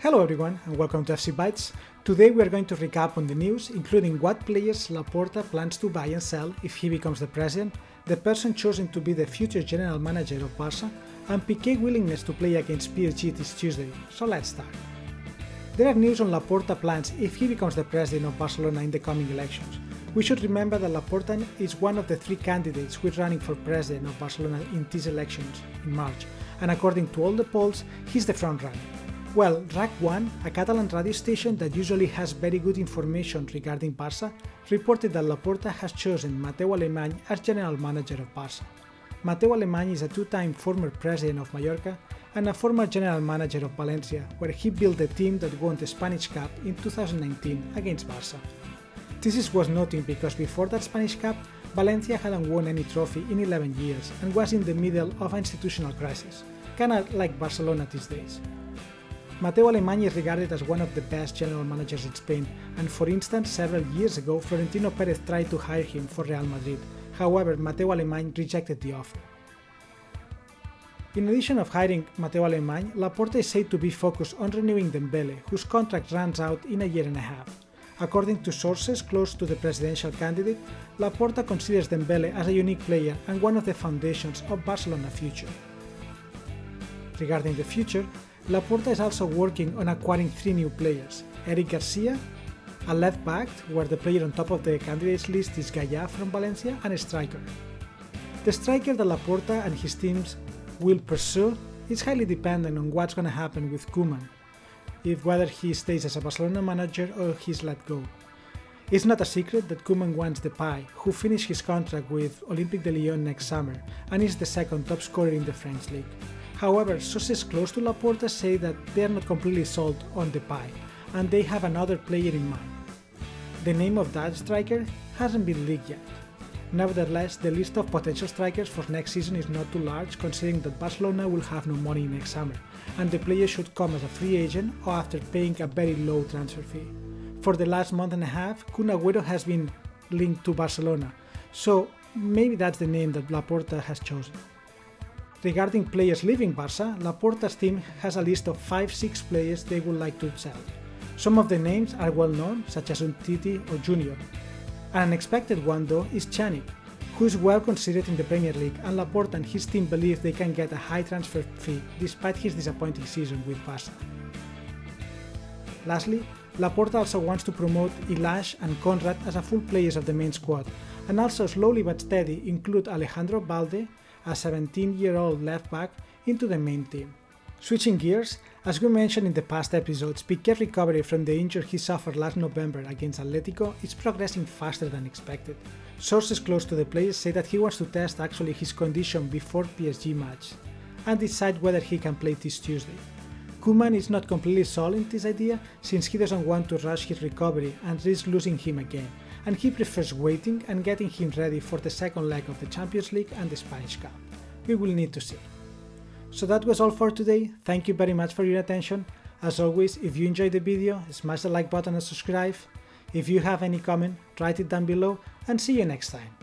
Hello everyone and welcome to FC Bytes. Today we are going to recap on the news, including what players Laporta plans to buy and sell if he becomes the president, the person chosen to be the future general manager of Barça, and Piqué's willingness to play against PSG this Tuesday. So let's start. There are news on Laporta plans if he becomes the president of Barcelona in the coming elections. We should remember that Laporta is one of the three candidates who is running for president of Barcelona in these elections in March, and according to all the polls, he's the front runner. Well, RAC1, a Catalan radio station that usually has very good information regarding Barça, reported that Laporta has chosen Mateu Alemany as general manager of Barça. Mateu Alemany is a two-time former president of Mallorca and a former general manager of Valencia, where he built the team that won the Spanish Cup in 2019 against Barça. This is worth noting because before that Spanish Cup, Valencia hadn't won any trophy in 11 years and was in the middle of an institutional crisis, kinda like Barcelona these days. Mateu Alemany is regarded as one of the best general managers in Spain, and for instance, several years ago Florentino Perez tried to hire him for Real Madrid. However, Mateu Alemany rejected the offer. In addition of hiring Mateu Alemany, Laporta is said to be focused on renewing Dembélé, whose contract runs out in a year and a half. According to sources close to the presidential candidate, Laporta considers Dembélé as a unique player and one of the foundations of Barcelona's future. Regarding the future, Laporta is also working on acquiring three new players: Eric Garcia, a left back, where the player on top of the candidates list is Gaya from Valencia, and a striker. The striker that Laporta and his teams will pursue is highly dependent on what's going to happen with Koeman, if whether he stays as a Barcelona manager or he's let go. It's not a secret that Koeman wants Depay, who finished his contract with Olympique de Lyon next summer and is the second top scorer in the French league. However, sources close to Laporta say that they are not completely sold on Depay, and they have another player in mind. The name of that striker hasn't been leaked yet. Nevertheless, the list of potential strikers for next season is not too large, considering that Barcelona will have no money next summer, and the player should come as a free agent or after paying a very low transfer fee. For the last month and a half, Kun Agüero has been linked to Barcelona, so maybe that's the name that Laporta has chosen. Regarding players leaving Barça, Laporta's team has a list of 5-6 players they would like to sell. Some of the names are well known, such as Untiti or Junior. An unexpected one though is Chani, who is well considered in the Premier League, and Laporta and his team believe they can get a high transfer fee despite his disappointing season with Barça. Lastly, Laporta also wants to promote Ilaix and Konrad as a full players of the main squad, and also slowly but steady include Alejandro Balde, a 17-year-old left back, into the main team. Switching gears, as we mentioned in the past episodes, Piqué's recovery from the injury he suffered last November against Atletico is progressing faster than expected. Sources close to the player say that he wants to test actually his condition before PSG match and decide whether he can play this Tuesday. Koeman is not completely sold in this idea, since he doesn't want to rush his recovery and risk losing him again, and he prefers waiting and getting him ready for the second leg of the Champions League and the Spanish Cup. We will need to see. So that was all for today. Thank you very much for your attention. As always, if you enjoyed the video, smash the like button and subscribe. If you have any comment, write it down below, and see you next time.